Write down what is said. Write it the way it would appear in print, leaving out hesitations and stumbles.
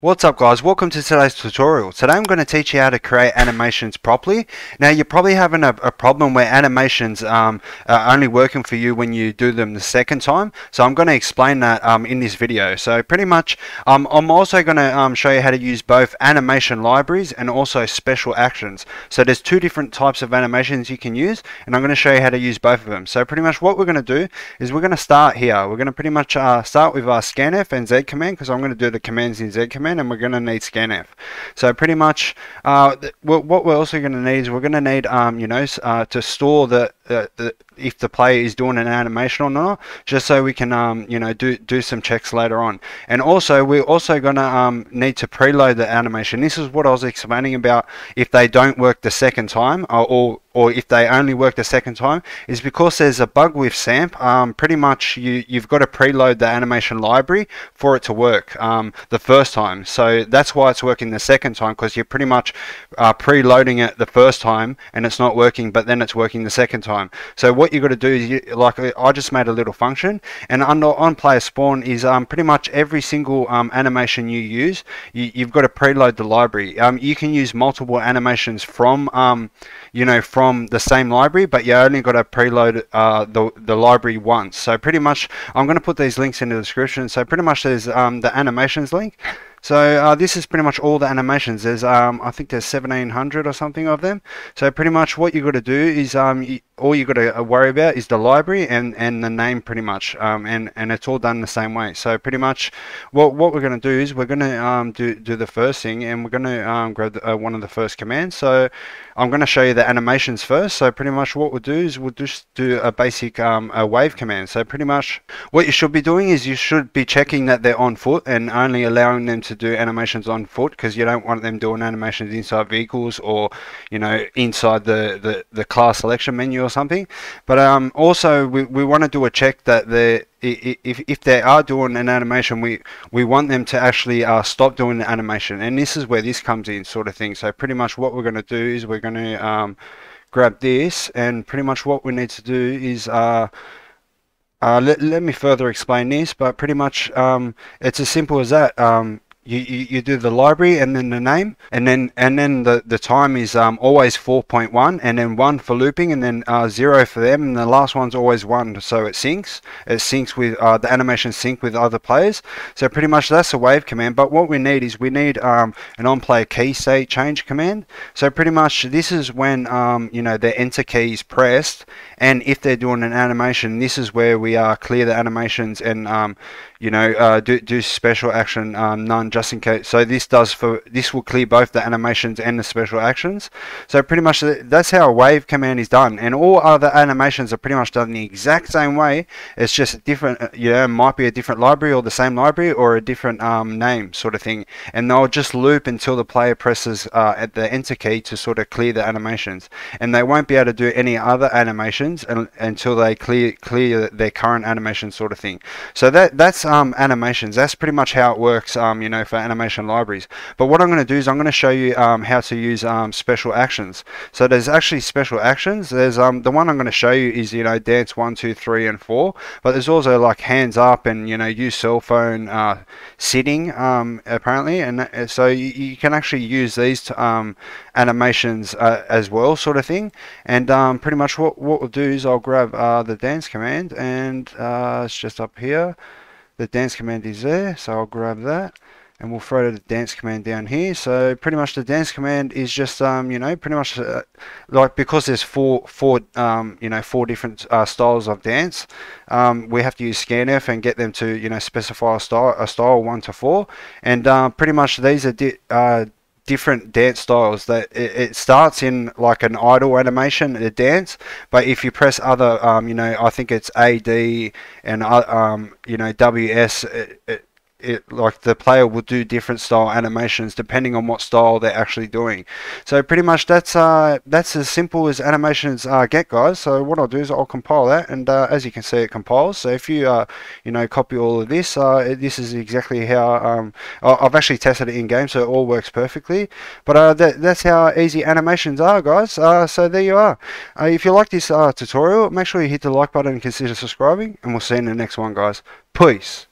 What's up guys, welcome to today's tutorial. Today I'm going to teach you how to create animations properly. Now you're probably having a problem where animations are only working for you when you do them the second time. So I'm going to explain that in this video. So pretty much I'm also going to show you how to use both animation libraries and also special actions. So there's two different types of animations you can use and I'm going to show you how to use both of them. So pretty much what we're going to do is we're going to start here. We're going to pretty much start with our scanf and Z command because I'm going to do the commands in Z command. And we're going to need scanf. So pretty much what we're also going to need is we're going to need to store the if the player is doing an animation or not, just so we can do some checks later on. And also we're also going to need to preload the animation. This is what I was explaining about if they don't work the second time or if they only work the second time, is because there's a bug with SAMP. Pretty much you've got to preload the animation library for it to work the first time. So that's why it's working the second time, because you're pretty much preloading it the first time and it's not working, but then it's working the second time. So what you've got to do is, I just made a little function, and under on player spawn is pretty much every single animation you use, you've got to preload the library. You can use multiple animations from from the same library, but you only got to preload the library once. So pretty much I'm going to put these links in the description. So pretty much there's the animations link. So this is pretty much all the animations. There's I think there's 1700 or something of them. So pretty much what you got to do is all you got to worry about is the library and the name, pretty much, and it's all done the same way. So pretty much what we're going to do is we're going to do the first thing, and we're going to grab one of the first commands. So I'm going to show you the animations first. So pretty much what we'll do is we'll just do a basic a wave command. So pretty much what you should be doing is you should be checking that they're on foot and only allowing them to do animations on foot, because you don't want them doing animations inside vehicles or inside the class selection menu or something. But also we want to do a check that if they are doing an animation, we want them to actually stop doing the animation, and this is where this comes in, sort of thing. So pretty much what we're going to do is we're going to grab this, and pretty much what we need to do is let me further explain this, but pretty much it's as simple as that. You do the library and then the name, and then the time is always 4.1, and then 1 for looping, and then 0 for them, and the last one's always 1, so it syncs. It syncs with the animation sync with other players. So pretty much that's a wave command. But what we need is we need an on player key state change command. So pretty much this is when their enter key is pressed, and if they're doing an animation, this is where we clear the animations and do special action non-jump. Just in case. So this will clear both the animations and the special actions. So pretty much that's how a wave command is done, and all other animations are pretty much done the exact same way. It's just different, it might be a different library or the same library or a different name, sort of thing, and they'll just loop until the player presses at the enter key to sort of clear the animations, and they won't be able to do any other animations until they clear their current animation, sort of thing. So that's animations. That's pretty much how it works for animation libraries. But what I'm going to do is I'm going to show you how to use special actions. So there's actually special actions. There's the one I'm going to show you is dance 1, 2, 3, and 4, but there's also like hands up and use cell phone, sitting apparently, and so you can actually use these to, animations as well, sort of thing. And pretty much what we'll do is I'll grab the dance command, and it's just up here. The dance command is there, so I'll grab that, and we'll throw the dance command down here. So pretty much the dance command is just pretty much like, because there's four different styles of dance, we have to use scanf and get them to specify a style 1 to 4, and pretty much these are different dance styles. That it starts in like an idle animation, a dance, but if you press other I think it's AD and WS, like the player will do different style animations depending on what style they're actually doing. So pretty much that's as simple as animations get, guys. So what I'll do is I'll compile that, and as you can see, it compiles. So if you copy all of this, this is exactly how I've actually tested it in game, so it all works perfectly. But that's how easy animations are, guys. So there you are. If you like this tutorial, make sure you hit the like button and consider subscribing, and we'll see you in the next one, guys. Peace.